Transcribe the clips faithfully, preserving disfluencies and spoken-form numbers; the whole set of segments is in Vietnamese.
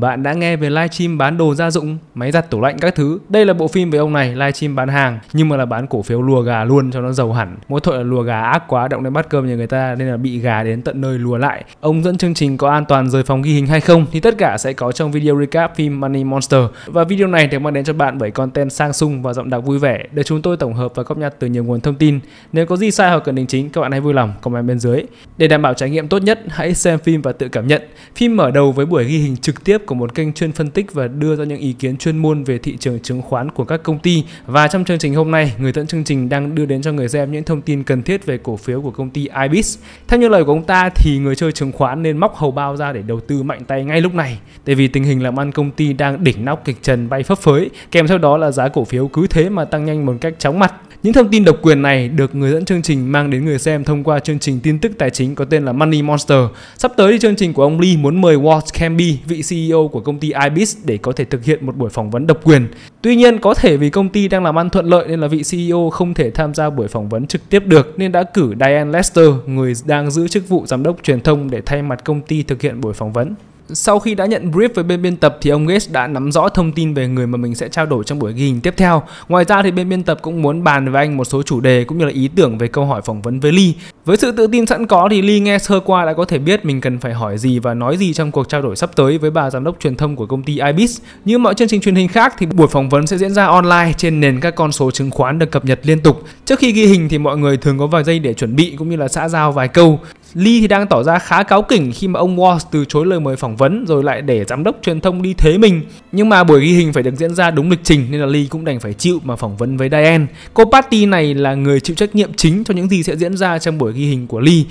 Bạn đã nghe về livestream bán đồ gia dụng, máy giặt, tủ lạnh các thứ. Đây là bộ phim về ông này livestream bán hàng nhưng mà là bán cổ phiếu lùa gà luôn cho nó giàu hẳn. Mỗi tội là lùa gà ác quá, động đến bát cơm nhà người ta nên là bị gà đến tận nơi lùa lại. Ông dẫn chương trình có an toàn rời phòng ghi hình hay không thì tất cả sẽ có trong video recap phim Money Monster. Và video này được mang đến cho bạn bởi content sang sung và giọng đọc vui vẻ để chúng tôi tổng hợp và cóp nhặt từ nhiều nguồn thông tin. Nếu có gì sai hoặc cần đính chính, các bạn hãy vui lòng comment bên dưới. Để đảm bảo trải nghiệm tốt nhất, hãy xem phim và tự cảm nhận. Phim mở đầu với buổi ghi hình trực tiếp của một kênh chuyên phân tích và đưa ra những ý kiến chuyên môn về thị trường chứng khoán của các công ty. Và trong chương trình hôm nay, người dẫn chương trình đang đưa đến cho người xem những thông tin cần thiết về cổ phiếu của công ty Ibis. Theo như lời của ông ta thì người chơi chứng khoán nên móc hầu bao ra để đầu tư mạnh tay ngay lúc này, tại vì tình hình làm ăn công ty đang đỉnh nóc kịch trần bay phấp phới, kèm theo đó là giá cổ phiếu cứ thế mà tăng nhanh một cách chóng mặt. Những thông tin độc quyền này được người dẫn chương trình mang đến người xem thông qua chương trình tin tức tài chính có tên là Money Monster. Sắp tới thì chương trình của ông Lee muốn mời Walt Camby, vị xê e ô của công ty Ibis, để có thể thực hiện một buổi phỏng vấn độc quyền. Tuy nhiên, có thể vì công ty đang làm ăn thuận lợi nên là vị xê e ô không thể tham gia buổi phỏng vấn trực tiếp được, nên đã cử Diane Lester, người đang giữ chức vụ giám đốc truyền thông, để thay mặt công ty thực hiện buổi phỏng vấn. Sau khi đã nhận brief với bên biên tập thì ông Gates đã nắm rõ thông tin về người mà mình sẽ trao đổi trong buổi ghi hình tiếp theo. Ngoài ra thì bên biên tập cũng muốn bàn với anh một số chủ đề cũng như là ý tưởng về câu hỏi phỏng vấn với Lee. Với sự tự tin sẵn có thì Lee nghe sơ qua đã có thể biết mình cần phải hỏi gì và nói gì trong cuộc trao đổi sắp tới với bà giám đốc truyền thông của công ty Ibis. Như mọi chương trình truyền hình khác thì buổi phỏng vấn sẽ diễn ra online trên nền các con số chứng khoán được cập nhật liên tục. Trước khi ghi hình thì mọi người thường có vài giây để chuẩn bị cũng như là xã giao vài câu. Lee thì đang tỏ ra khá cáu kỉnh khi mà ông Walsh từ chối lời mời phỏng vấn rồi lại để giám đốc truyền thông đi thế mình. Nhưng mà buổi ghi hình phải được diễn ra đúng lịch trình nên là Lee cũng đành phải chịu mà phỏng vấn với Diane. Cô Patty này là người chịu trách nhiệm chính cho những gì sẽ diễn ra trong buổi ghi hình của Lee.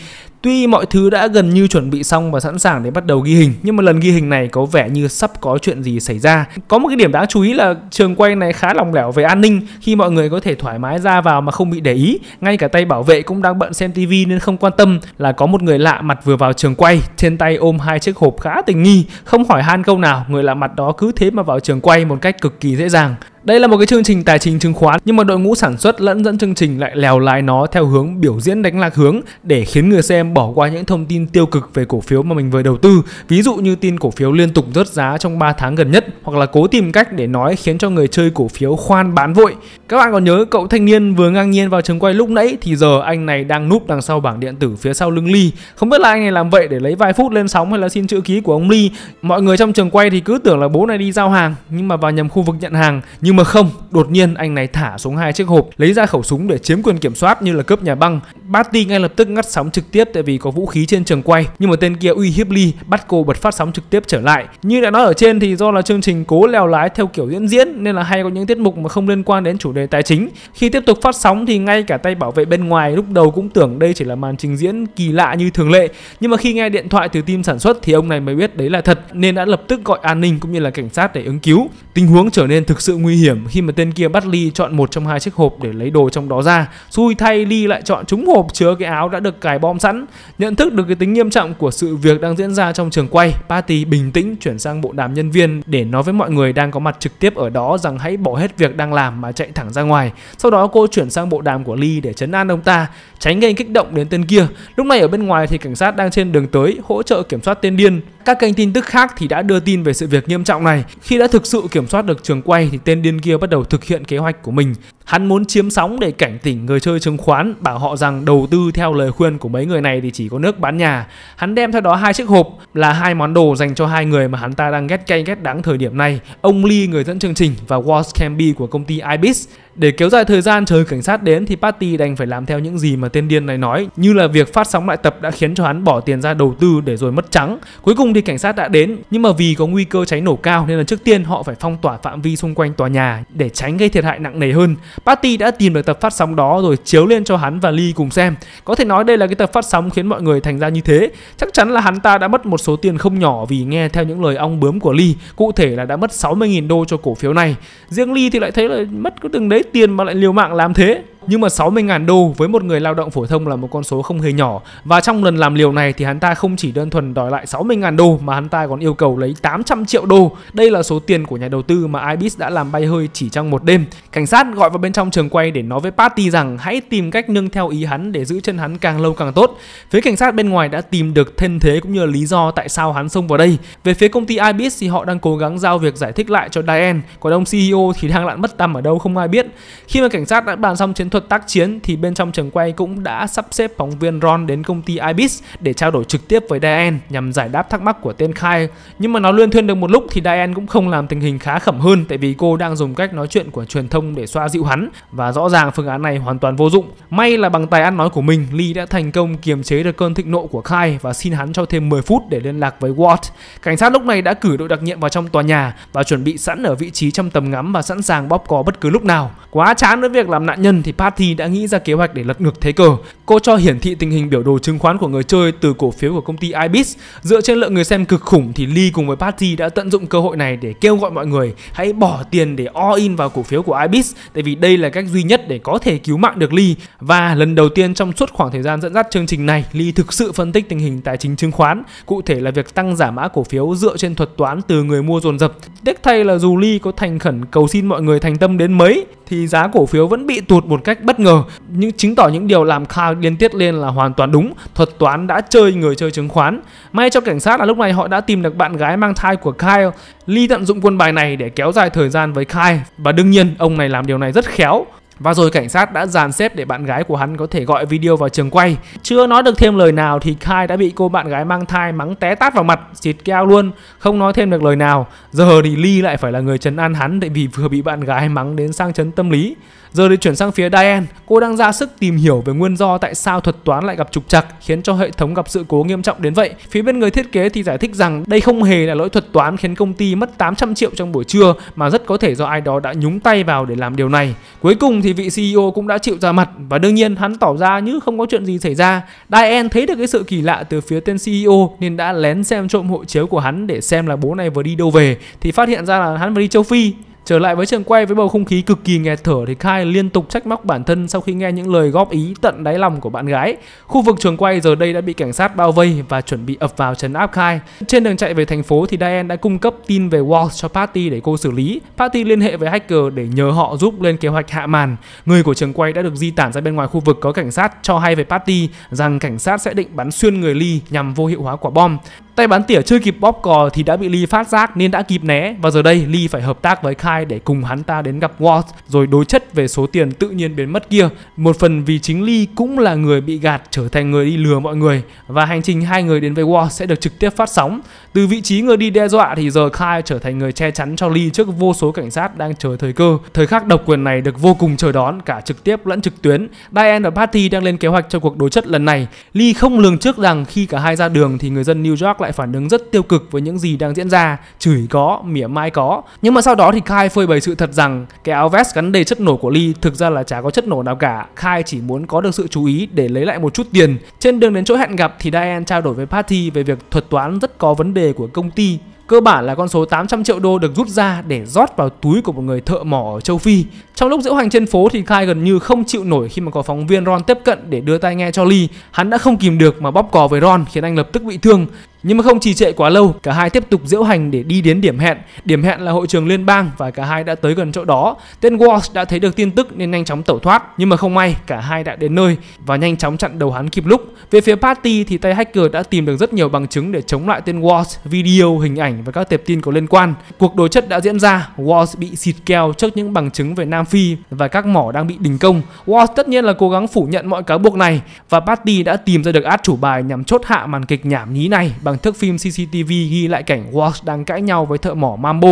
Tuy mọi thứ đã gần như chuẩn bị xong và sẵn sàng để bắt đầu ghi hình, nhưng mà lần ghi hình này có vẻ như sắp có chuyện gì xảy ra. Có một cái điểm đáng chú ý là trường quay này khá lỏng lẻo về an ninh, khi mọi người có thể thoải mái ra vào mà không bị để ý. Ngay cả tay bảo vệ cũng đang bận xem tivi nên không quan tâm là có một người lạ mặt vừa vào trường quay, trên tay ôm hai chiếc hộp khá tình nghi. Không hỏi han câu nào, người lạ mặt đó cứ thế mà vào trường quay một cách cực kỳ dễ dàng. Đây là một cái chương trình tài chính chứng khoán, nhưng mà đội ngũ sản xuất lẫn dẫn chương trình lại lèo lái nó theo hướng biểu diễn đánh lạc hướng để khiến người xem bỏ qua những thông tin tiêu cực về cổ phiếu mà mình vừa đầu tư. Ví dụ như tin cổ phiếu liên tục rớt giá trong ba tháng gần nhất, hoặc là cố tìm cách để nói khiến cho người chơi cổ phiếu khoan bán vội. Các bạn còn nhớ cậu thanh niên vừa ngang nhiên vào trường quay lúc nãy thì giờ anh này đang núp đằng sau bảng điện tử phía sau lưng Lee. Không biết là anh này làm vậy để lấy vài phút lên sóng hay là xin chữ ký của ông Lee. Mọi người trong trường quay thì cứ tưởng là bố này đi giao hàng nhưng mà vào nhầm khu vực nhận hàng. Nhưng Nhưng mà không, đột nhiên anh này thả xuống hai chiếc hộp, lấy ra khẩu súng để chiếm quyền kiểm soát như là cướp nhà băng. Patty ngay lập tức ngắt sóng trực tiếp tại vì có vũ khí trên trường quay, nhưng mà tên kia uy hiếp Lee, bắt cô bật phát sóng trực tiếp trở lại. Như đã nói ở trên thì do là chương trình cố lèo lái theo kiểu diễn diễn nên là hay có những tiết mục mà không liên quan đến chủ đề tài chính. Khi tiếp tục phát sóng thì ngay cả tay bảo vệ bên ngoài lúc đầu cũng tưởng đây chỉ là màn trình diễn kỳ lạ như thường lệ, nhưng mà khi nghe điện thoại từ team sản xuất thì ông này mới biết đấy là thật nên đã lập tức gọi an ninh cũng như là cảnh sát để ứng cứu. Tình huống trở nên thực sự nguy hiểm khi mà tên kia bắt Lee chọn một trong hai chiếc hộp để lấy đồ trong đó ra. Xui thay, Lee lại chọn trúng hộp chứa cái áo đã được cài bom sẵn. Nhận thức được cái tính nghiêm trọng của sự việc đang diễn ra trong trường quay, Patty bình tĩnh chuyển sang bộ đàm nhân viên để nói với mọi người đang có mặt trực tiếp ở đó rằng hãy bỏ hết việc đang làm mà chạy thẳng ra ngoài. Sau đó cô chuyển sang bộ đàm của Lee để trấn an ông ta, tránh gây kích động đến tên kia. Lúc này ở bên ngoài thì cảnh sát đang trên đường tới hỗ trợ kiểm soát tên điên. Các kênh tin tức khác thì đã đưa tin về sự việc nghiêm trọng này. Khi đã thực sự kiểm soát được trường quay thì tên điên kia bắt đầu thực hiện kế hoạch của mình. Hắn muốn chiếm sóng để cảnh tỉnh người chơi chứng khoán, bảo họ rằng đầu tư theo lời khuyên của mấy người này thì chỉ có nước bán nhà. Hắn đem theo đó hai chiếc hộp là hai món đồ dành cho hai người mà hắn ta đang ghét cay ghét đắng thời điểm này, ông Lee người dẫn chương trình và Walt Camby của công ty Ibis. Để kéo dài thời gian chờ cảnh sát đến thì Patty đành phải làm theo những gì mà tên điên này nói, như là việc phát sóng lại tập đã khiến cho hắn bỏ tiền ra đầu tư để rồi mất trắng. Cuối cùng thì cảnh sát đã đến, nhưng mà vì có nguy cơ cháy nổ cao nên là trước tiên họ phải phong tỏa phạm vi xung quanh tòa nhà để tránh gây thiệt hại nặng nề hơn. Patty đã tìm được tập phát sóng đó rồi chiếu lên cho hắn và Lee cùng xem. Có thể nói đây là cái tập phát sóng khiến mọi người thành ra như thế. Chắc chắn là hắn ta đã mất một số tiền không nhỏ vì nghe theo những lời ong bướm của Lee, cụ thể là đã mất sáu mươi nghìn đô cho cổ phiếu này. Riêng Lee thì lại thấy là mất có từng đấy tiền mà lại liều mạng làm thế. Nhưng mà sáu mươi nghìn đô với một người lao động phổ thông là một con số không hề nhỏ. Và trong lần làm liều này thì hắn ta không chỉ đơn thuần đòi lại sáu mươi nghìn đô mà hắn ta còn yêu cầu lấy tám trăm triệu đô. Đây là số tiền của nhà đầu tư mà Ibis đã làm bay hơi chỉ trong một đêm. Cảnh sát gọi vào bên trong trường quay để nói với Patty rằng hãy tìm cách nương theo ý hắn để giữ chân hắn càng lâu càng tốt. Phía cảnh sát bên ngoài đã tìm được thân thế cũng như lý do tại sao hắn xông vào đây. Về phía công ty Ibis thì họ đang cố gắng giao việc giải thích lại cho Diane, còn ông xê e ô thì đang lặn mất tăm ở đâu không ai biết. Khi mà cảnh sát đã bàn xong chiến thuật tác chiến thì bên trong trường quay cũng đã sắp xếp phóng viên Ron đến công ty Ibis để trao đổi trực tiếp với Diane nhằm giải đáp thắc mắc của tên Kyle. Nhưng mà nó luyên thuyên được một lúc thì Diane cũng không làm tình hình khá khẩm hơn, tại vì cô đang dùng cách nói chuyện của truyền thông để xoa dịu hắn và rõ ràng phương án này hoàn toàn vô dụng. May là bằng tài ăn nói của mình, Lee đã thành công kiềm chế được cơn thịnh nộ của Kyle và xin hắn cho thêm mười phút để liên lạc với Walt. Cảnh sát lúc này đã cử đội đặc nhiệm vào trong tòa nhà và chuẩn bị sẵn ở vị trí trong tầm ngắm và sẵn sàng bóp cò bất cứ lúc nào. Quá chán với việc làm nạn nhân thì Patty đã nghĩ ra kế hoạch để lật ngược thế cờ. Cô cho hiển thị tình hình biểu đồ chứng khoán của người chơi từ cổ phiếu của công ty Ibis. Dựa trên lượng người xem cực khủng thì Lee cùng với Patty đã tận dụng cơ hội này để kêu gọi mọi người hãy bỏ tiền để all in vào cổ phiếu của Ibis, tại vì đây là cách duy nhất để có thể cứu mạng được Lee. Và lần đầu tiên trong suốt khoảng thời gian dẫn dắt chương trình này, Lee thực sự phân tích tình hình tài chính chứng khoán, cụ thể là việc tăng giả mã cổ phiếu dựa trên thuật toán từ người mua dồn dập. Tiếc thay là dù Lee có thành khẩn cầu xin mọi người thành tâm đến mấy thì giá cổ phiếu vẫn bị tụt một cách bất ngờ, nhưng chứng tỏ những điều làm Kyle liên tiếp lên là hoàn toàn đúng, thuật toán đã chơi người chơi chứng khoán. May cho cảnh sát là lúc này họ đã tìm được bạn gái mang thai của Kyle. Lee tận dụng quân bài này để kéo dài thời gian với Kyle và đương nhiên ông này làm điều này rất khéo. Và rồi cảnh sát đã dàn xếp để bạn gái của hắn có thể gọi video vào trường quay. Chưa nói được thêm lời nào thì Kyle đã bị cô bạn gái mang thai mắng té tát vào mặt, xịt keo luôn, không nói thêm được lời nào. Giờ thì Lee lại phải là người trấn an hắn, tại vì vừa bị bạn gái mắng đến sang chấn tâm lý. Giờ thì chuyển sang phía Diane, cô đang ra sức tìm hiểu về nguyên do tại sao thuật toán lại gặp trục trặc khiến cho hệ thống gặp sự cố nghiêm trọng đến vậy. Phía bên người thiết kế thì giải thích rằng đây không hề là lỗi thuật toán khiến công ty mất tám trăm triệu trong buổi trưa, mà rất có thể do ai đó đã nhúng tay vào để làm điều này. Cuối cùng thì vị xê e ô cũng đã chịu ra mặt và đương nhiên hắn tỏ ra như không có chuyện gì xảy ra. Diane thấy được cái sự kỳ lạ từ phía tên xê e ô nên đã lén xem trộm hộ chiếu của hắn để xem là bố này vừa đi đâu về, thì phát hiện ra là hắn vừa đi châu Phi. Trở lại với trường quay với bầu không khí cực kỳ nghẹt thở thì Kyle liên tục trách móc bản thân sau khi nghe những lời góp ý tận đáy lòng của bạn gái. Khu vực trường quay giờ đây đã bị cảnh sát bao vây và chuẩn bị ập vào trấn áp Kyle. Trên đường chạy về thành phố thì Diane đã cung cấp tin về Walsh cho Patty để cô xử lý. Patty liên hệ với hacker để nhờ họ giúp lên kế hoạch hạ màn. Người của trường quay đã được di tản ra bên ngoài khu vực có cảnh sát, cho hay về Patty rằng cảnh sát sẽ định bắn xuyên người Lee nhằm vô hiệu hóa quả bom. Tay bắn tỉa chưa kịp bóp cò thì đã bị Lee phát giác nên đã kịp né, và giờ đây Lee phải hợp tác với Kyle để cùng hắn ta đến gặp Walt rồi đối chất về số tiền tự nhiên biến mất kia. Một phần vì chính Lee cũng là người bị gạt trở thành người đi lừa mọi người, và hành trình hai người đến với Walt sẽ được trực tiếp phát sóng. Từ vị trí người đi đe dọa thì giờ Kyle trở thành người che chắn cho Lee trước vô số cảnh sát đang chờ thời cơ. Thời khắc độc quyền này được vô cùng chờ đón cả trực tiếp lẫn trực tuyến. Diane và Patty đang lên kế hoạch cho cuộc đối chất lần này. Lee không lường trước rằng khi cả hai ra đường thì người dân New York lại phản ứng rất tiêu cực với những gì đang diễn ra, chửi có, mỉa mai có. Nhưng mà sau đó thì Kyle phơi bày sự thật rằng cái áo vest gắn đầy chất nổ của Lee thực ra là chả có chất nổ nào cả. Kyle chỉ muốn có được sự chú ý để lấy lại một chút tiền. Trên đường đến chỗ hẹn gặp thì Diane trao đổi với Patty về việc thuật toán rất có vấn đề của công ty. Cơ bản là con số tám trăm triệu đô được rút ra để rót vào túi của một người thợ mỏ ở châu Phi. Trong lúc diễu hành trên phố thì Kyle gần như không chịu nổi khi mà có phóng viên Ron tiếp cận để đưa tai nghe cho Lee. Hắn đã không kìm được mà bóp cò với Ron khiến anh lập tức bị thương. Nhưng mà không trì trệ quá lâu, cả hai tiếp tục diễu hành để đi đến điểm hẹn. Điểm hẹn là hội trường liên bang và cả hai đã tới gần chỗ đó. Tên Walsh đã thấy được tin tức nên nhanh chóng tẩu thoát, nhưng mà không may cả hai đã đến nơi và nhanh chóng chặn đầu hắn kịp lúc. Về phía Patty thì tay hacker đã tìm được rất nhiều bằng chứng để chống lại tên Walsh, video, hình ảnh và các tệp tin có liên quan. Cuộc đối chất đã diễn ra, Walsh bị xịt keo trước những bằng chứng về Nam Phi và các mỏ đang bị đình công. Walsh tất nhiên là cố gắng phủ nhận mọi cáo buộc này và Patty đã tìm ra được át chủ bài nhằm chốt hạ màn kịch nhảm nhí này bằng thước phim xê xê tê vê ghi lại cảnh Walsh đang cãi nhau với thợ mỏ Mambo.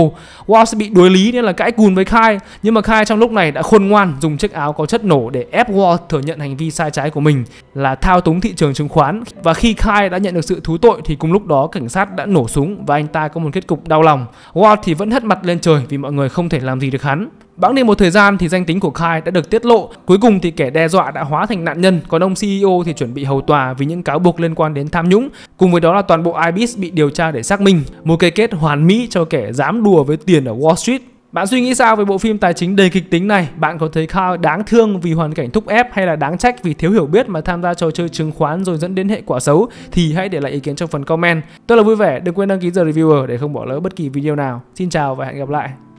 Walsh bị đối lý nên là cãi cùn với Kyle, nhưng mà Kyle trong lúc này đã khôn ngoan dùng chiếc áo có chất nổ để ép Walsh thừa nhận hành vi sai trái của mình là thao túng thị trường chứng khoán. Và khi Kyle đã nhận được sự thú tội thì cùng lúc đó cảnh sát đã nổ súng và anh ta có một kết cục đau lòng. Walsh thì vẫn hất mặt lên trời vì mọi người không thể làm gì được hắn. Bẵng đi một thời gian thì danh tính của Kyle đã được tiết lộ. Cuối cùng thì kẻ đe dọa đã hóa thành nạn nhân, còn ông xê e ô thì chuẩn bị hầu tòa vì những cáo buộc liên quan đến tham nhũng. Cùng với đó là toàn bộ Ibis bị điều tra để xác minh. Một cái kết hoàn mỹ cho kẻ dám đùa với tiền ở Wall Street. Bạn suy nghĩ sao về bộ phim tài chính đầy kịch tính này? Bạn có thấy Kyle đáng thương vì hoàn cảnh thúc ép hay là đáng trách vì thiếu hiểu biết mà tham gia trò chơi chứng khoán rồi dẫn đến hệ quả xấu? Thì hãy để lại ý kiến trong phần comment. Tôi là Vui Vẻ, đừng quên đăng ký The Reviewer để không bỏ lỡ bất kỳ video nào. Xin chào và hẹn gặp lại.